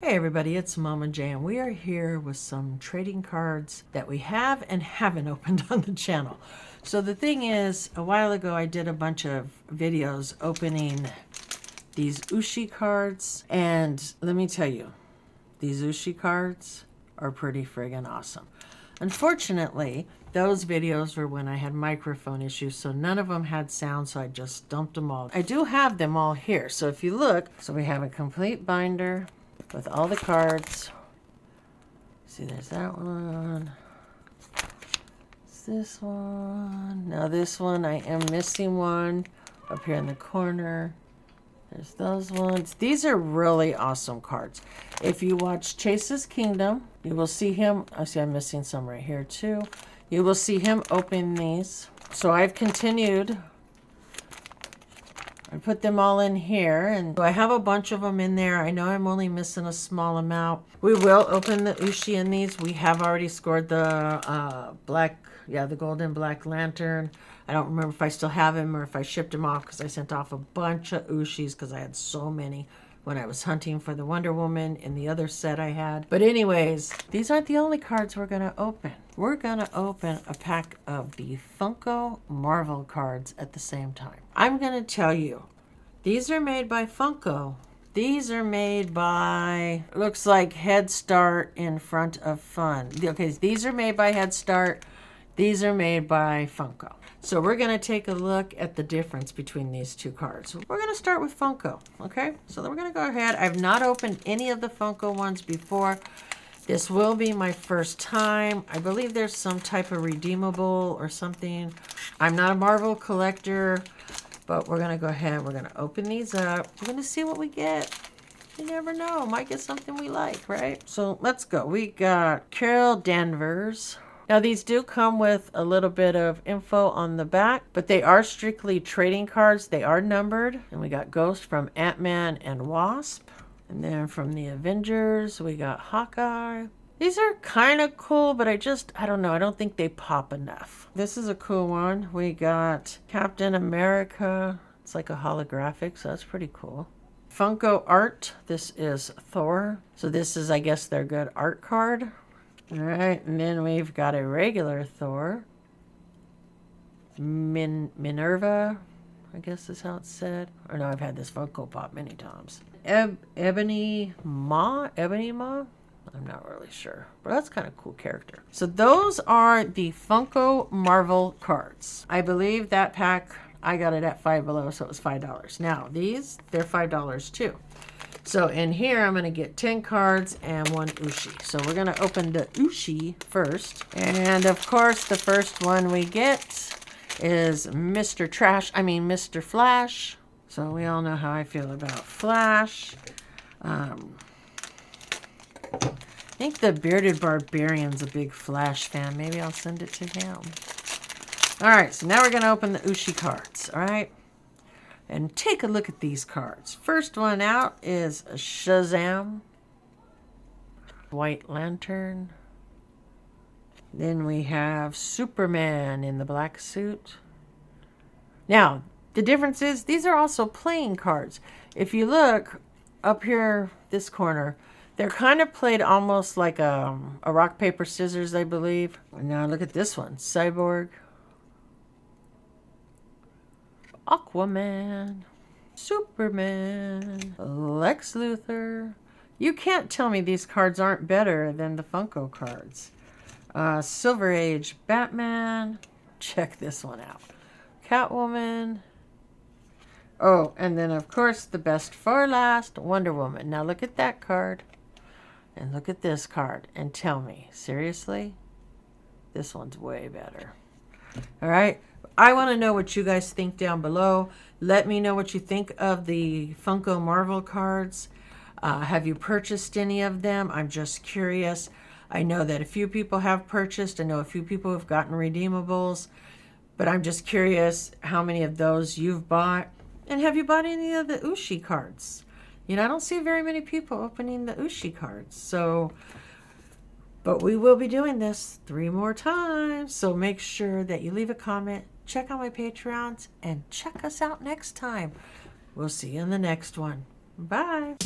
Hey everybody, it's Mama Jay and we are here with some trading cards that we have and haven't opened on the channel. So the thing is, a while ago I did a bunch of videos opening these Ooshie cards, and let me tell you, these Ooshie cards are pretty friggin' awesome. Unfortunately, those videos were when I had microphone issues, so none of them had sound, so I just dumped them all. I do have them all here, so if you look, so we have a complete binder with all the cards. See, there's that one. It's this one. Now this one, I am missing one up here in the corner. There's those ones. These are really awesome cards. If you watch Chase's Kingdom, you will see him. I see I'm missing some right here too. You will see him open these. So I've continued. I put them all in here, and I have a bunch of them in there. I know I'm only missing a small amount. We will open the Ooshie in these. We have already scored the the golden black lantern. I don't remember if I still have him or if I shipped him off, because I sent off a bunch of Ooshies because I had so many when I was hunting for the Wonder Woman in the other set I had. But anyways, these aren't the only cards we're gonna open. We're gonna open a pack of the Funko Marvel cards at the same time. I'm gonna tell you, these are made by Funko. These are made by, looks like Head Start in front of Fun. Okay, these are made by Head Start. These are made by Funko. So we're gonna take a look at the difference between these two cards. We're gonna start with Funko, okay? So then we're gonna go ahead. I've not opened any of the Funko ones before. This will be my first time. I believe there's some type of redeemable or something. I'm not a Marvel collector, but we're gonna go ahead. We're gonna open these up. We're gonna see what we get. You never know, might get something we like, right? So let's go. We got Carol Danvers. Now these do come with a little bit of info on the back, but they are strictly trading cards. They are numbered. And we got Ghost from Ant-Man and Wasp. And then from the Avengers, we got Hawkeye. These are kind of cool, but I don't know. I don't think they pop enough. This is a cool one. We got Captain America. It's like a holographic, so that's pretty cool. Funko Art. This is Thor. So this is, I guess, their good art card. All right, and then we've got a regular Thor. Minerva, I guess is how it's said. Or no, I've had this Funko Pop many times. Ebony Ma? I'm not really sure, but that's kind of cool character. So those are the Funko Marvel cards. I believe that pack, I got it at Five Below, so it was $5. Now these, they're $5 too. So in here, I'm going to get 10 cards and one Ooshie. So we're going to open the Ooshie first. And of course, the first one we get is Mr. Flash. So we all know how I feel about Flash. I think the Bearded Barbarian's a big Flash fan. Maybe I'll send it to him. All right, so now we're going to open the Ooshie cards, all right? And take a look at these cards. First one out is Shazam, White Lantern. Then we have Superman in the black suit. Now, the difference is these are also playing cards. If you look up here, this corner, they're kind of played almost like a rock, paper, scissors, I believe. And now look at this one, Cyborg. Aquaman, Superman, Lex Luthor. You can't tell me these cards aren't better than the Funko cards. Silver Age Batman. Check this one out. Catwoman. Oh, and then of course the best for last, Wonder Woman. Now look at that card and look at this card and tell me, seriously? This one's way better. All right. I want to know what you guys think down below. Let me know what you think of the Funko Marvel cards. Have you purchased any of them? I'm just curious. I know that a few people have purchased. I know a few people have gotten redeemables. But I'm just curious how many of those you've bought. And have you bought any of the Ooshie cards? You know, I don't see very many people opening the Ooshie cards. So... but we will be doing this 3 more times, so make sure that you leave a comment, check out my Patreons, and check us out next time. We'll see you in the next one. Bye.